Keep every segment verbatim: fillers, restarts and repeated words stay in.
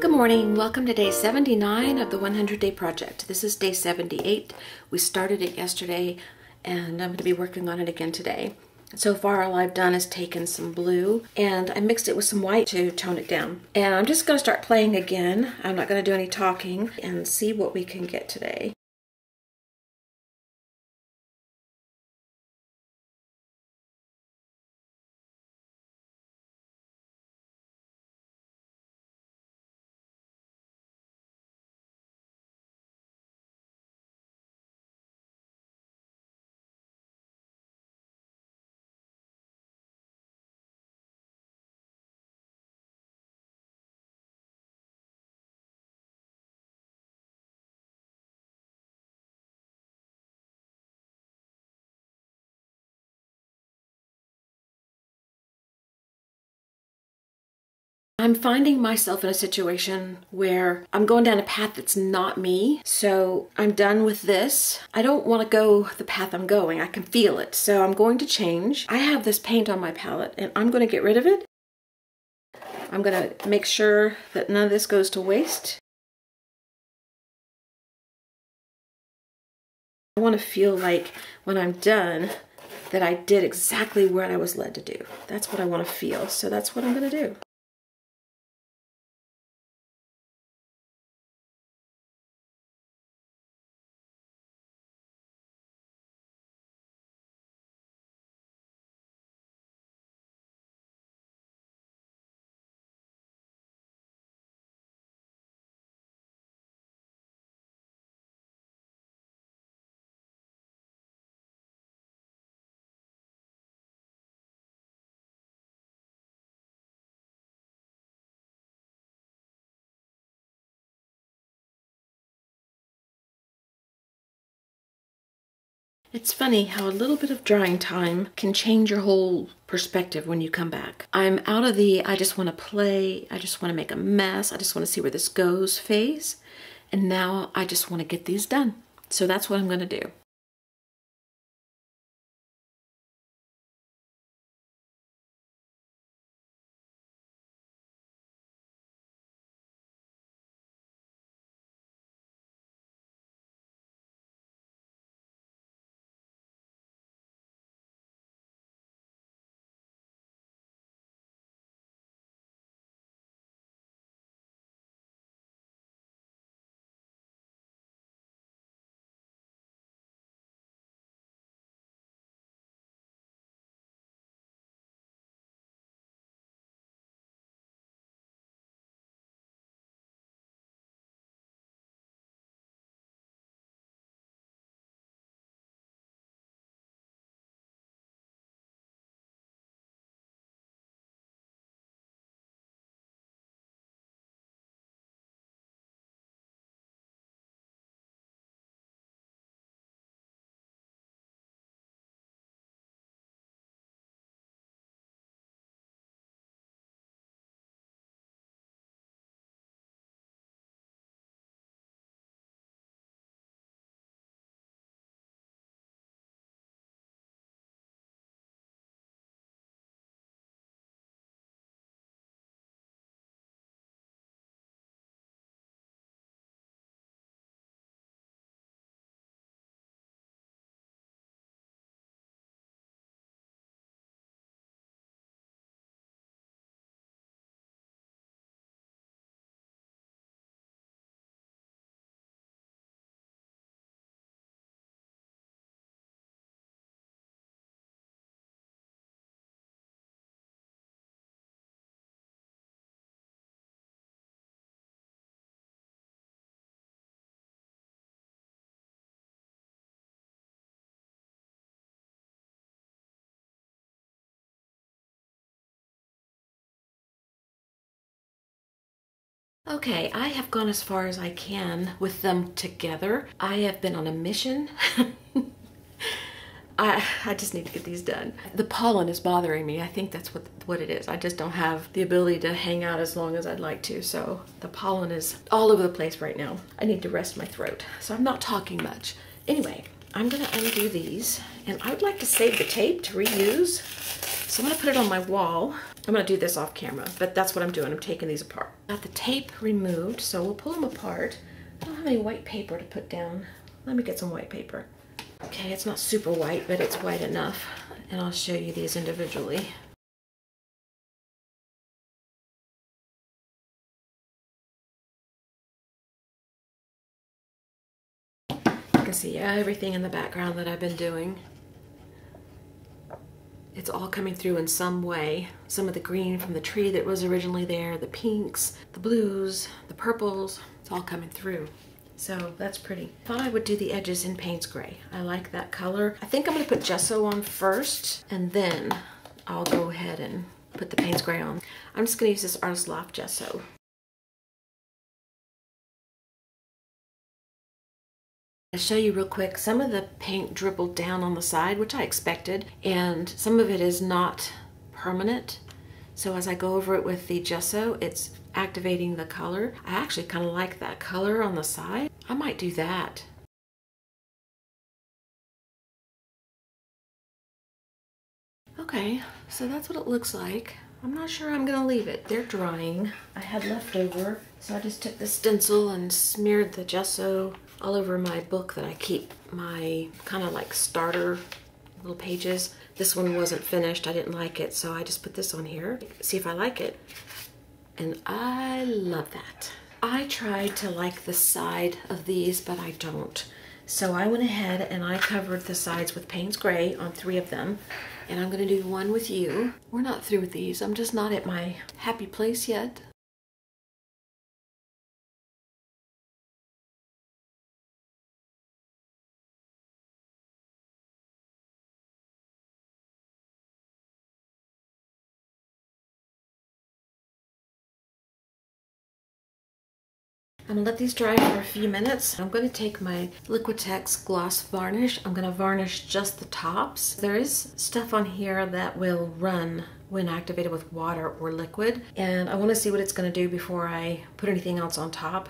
Good morning, welcome to day seventy-nine of the one hundred day project. This is day seventy-eight. We started it yesterday and I'm going to be working on it again today. So far all I've done is taken some blue and I mixed it with some white to tone it down. And I'm just going to start playing again. I'm not going to do any talking and see what we can get today. I'm finding myself in a situation where I'm going down a path that's not me, so I'm done with this. I don't want to go the path I'm going. I can feel it, so I'm going to change. I have this paint on my palette, and I'm going to get rid of it. I'm going to make sure that none of this goes to waste. I want to feel like when I'm done that I did exactly what I was led to do. That's what I want to feel, so that's what I'm going to do. It's funny how a little bit of drying time can change your whole perspective when you come back. I'm out of the I just want to play, I just want to make a mess, I just want to see where this goes phase, and now I just want to get these done. So that's what I'm going to do. Okay, I have gone as far as I can with them together. I have been on a mission. I, I just need to get these done. The pollen is bothering me. I think that's what, what it is. I just don't have the ability to hang out as long as I'd like to. So the pollen is all over the place right now. I need to rest my throat. So I'm not talking much. Anyway, I'm gonna undo these and I would like to save the tape to reuse. So I'm gonna put it on my wall. I'm gonna do this off camera, but that's what I'm doing. I'm taking these apart. Got the tape removed, so we'll pull them apart. I don't have any white paper to put down. Let me get some white paper. Okay, it's not super white, but it's white enough. And I'll show you these individually. You can see everything in the background that I've been doing. It's all coming through in some way. Some of the green from the tree that was originally there, the pinks, the blues, the purples, it's all coming through. So that's pretty. Thought I would do the edges in Payne's Gray. I like that color. I think I'm gonna put gesso on first and then I'll go ahead and put the Payne's Gray on. I'm just gonna use this Artist's Loft gesso. I'll show you real quick, some of the paint dribbled down on the side, which I expected, and some of it is not permanent. So as I go over it with the gesso, it's activating the color. I actually kind of like that color on the side. I might do that. Okay, so that's what it looks like. I'm not sure I'm gonna leave it. They're drying. I had leftover, so I just took the stencil and smeared the gesso all over my book that I keep, my kind of like starter little pages. This one wasn't finished, I didn't like it, so I just put this on here, see if I like it. And I love that. I tried to like the side of these, but I don't. So I went ahead and I covered the sides with Payne's Gray on three of them. And I'm gonna do one with you. We're not through with these, I'm just not at my happy place yet. I'm gonna let these dry for a few minutes. I'm gonna take my Liquitex gloss varnish. I'm gonna varnish just the tops. There is stuff on here that will run when activated with water or liquid, and I wanna see what it's gonna do before I put anything else on top.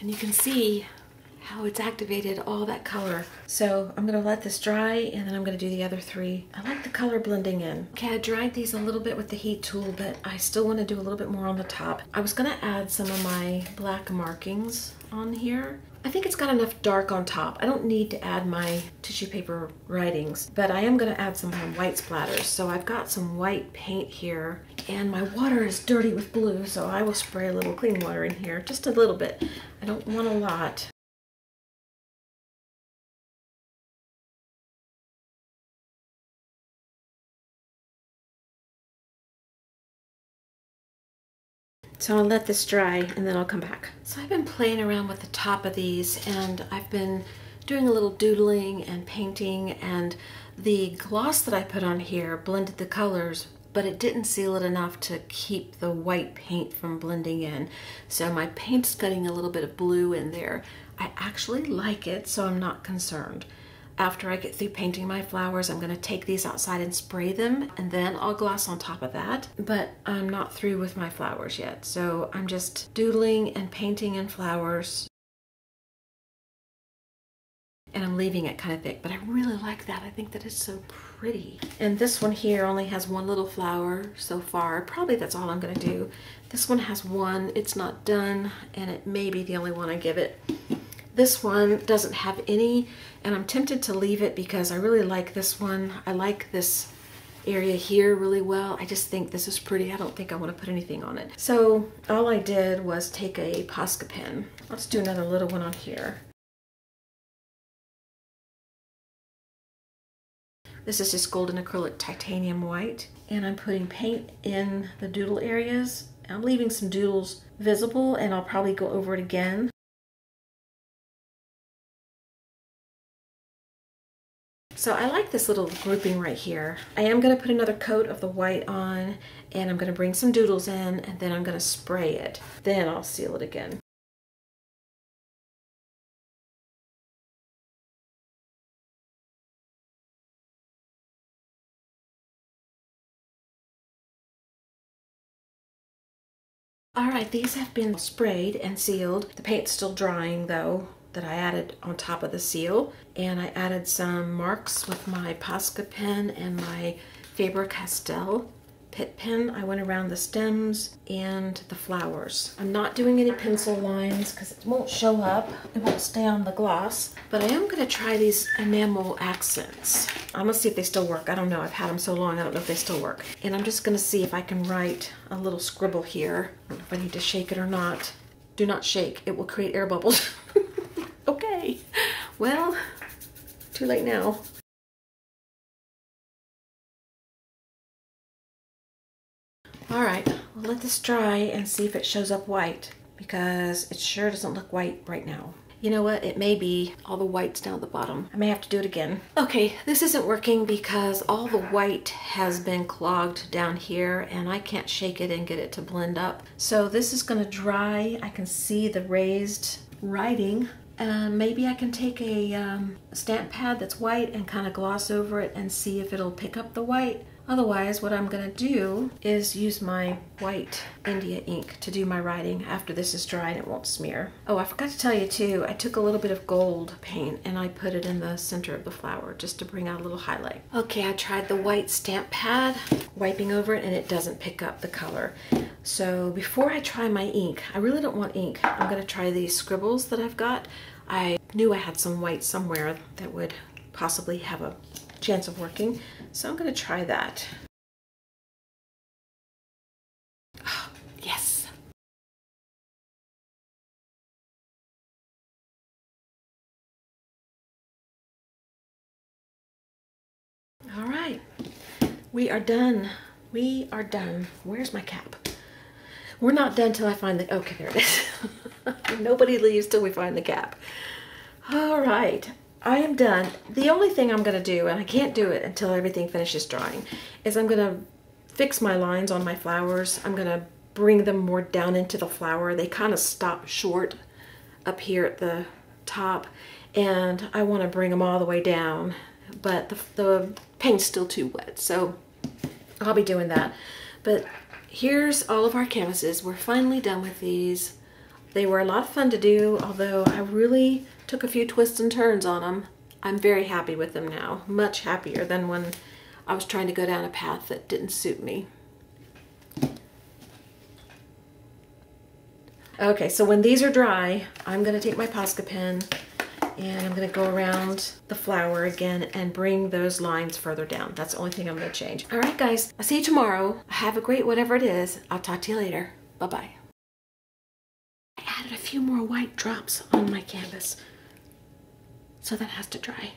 And you can see how it's activated all that color. So I'm gonna let this dry and then I'm gonna do the other three. I like the color blending in. Okay, I dried these a little bit with the heat tool, but I still wanna do a little bit more on the top. I was gonna add some of my black markings on here. I think it's got enough dark on top. I don't need to add my tissue paper writings, but I am gonna add some kind of white splatters. So I've got some white paint here and my water is dirty with blue, so I will spray a little clean water in here, just a little bit. I don't want a lot. So I'll let this dry and then I'll come back. So I've been playing around with the top of these and I've been doing a little doodling and painting, and the gloss that I put on here blended the colors, but it didn't seal it enough to keep the white paint from blending in. So my paint's getting a little bit of blue in there. I actually like it, so I'm not concerned. After I get through painting my flowers, I'm gonna take these outside and spray them, and then I'll gloss on top of that. But I'm not through with my flowers yet, so I'm just doodling and painting and flowers. And I'm leaving it kind of thick, but I really like that. I think that it's so pretty. And this one here only has one little flower so far. Probably that's all I'm gonna do. This one has one, it's not done, and it may be the only one I give it. This one doesn't have any, and I'm tempted to leave it because I really like this one. I like this area here really well. I just think this is pretty. I don't think I want to put anything on it. So all I did was take a Posca pen. Let's do another little one on here. This is just golden acrylic titanium white, and I'm putting paint in the doodle areas. I'm leaving some doodles visible, and I'll probably go over it again. So I like this little grouping right here. I am gonna put another coat of the white on, and I'm gonna bring some doodles in, and then I'm gonna spray it. Then I'll seal it again. All right, these have been sprayed and sealed. The paint's still drying though. that I added on top of the seal, and I added some marks with my Posca pen and my Faber-Castell pit pen. I went around the stems and the flowers. I'm not doing any pencil lines because it won't show up. It won't stay on the gloss, but I am going to try these enamel accents. I'm going to see if they still work. I don't know. I've had them so long, I don't know if they still work. And I'm just going to see if I can write a little scribble here. I don't know if I need to shake it or not. Do not shake. It will create air bubbles. Okay. Well, too late now. All right, we'll let this dry and see if it shows up white, because it sure doesn't look white right now. You know what? It may be all the whites down at the bottom. I may have to do it again. Okay, this isn't working because all the white has been clogged down here and I can't shake it and get it to blend up. So this is gonna dry. I can see the raised writing. Uh, maybe I can take a um, stamp pad that's white and kind of gloss over it and see if it'll pick up the white. Otherwise, what I'm gonna do is use my white India ink to do my writing after this is dry and it won't smear. Oh, I forgot to tell you too, I took a little bit of gold paint and I put it in the center of the flower just to bring out a little highlight. Okay, I tried the white stamp pad, wiping over it, and it doesn't pick up the color. So before I try my ink, I really don't want ink. I'm gonna try these scribbles that I've got. I knew I had some white somewhere that would possibly have a chance of working, so I'm going to try that. Oh, yes! All right, we are done. We are done. Where's my cap? We're not done till I find the... Okay, there it is. Nobody leaves till we find the cap. All right. I am done. The only thing I'm gonna do, and I can't do it until everything finishes drying, is I'm gonna fix my lines on my flowers. I'm gonna bring them more down into the flower. They kind of stop short up here at the top, and I wanna bring them all the way down, but the, the paint's still too wet, so I'll be doing that. But here's all of our canvases. We're finally done with these. They were a lot of fun to do, although I really took a few twists and turns on them. I'm very happy with them now, much happier than when I was trying to go down a path that didn't suit me. Okay, so when these are dry, I'm gonna take my Posca pen and I'm gonna go around the flower again and bring those lines further down. That's the only thing I'm gonna change. All right, guys, I'll see you tomorrow. Have a great whatever it is. I'll talk to you later. Bye-bye. I added a few more white drops on my canvas, so that has to dry.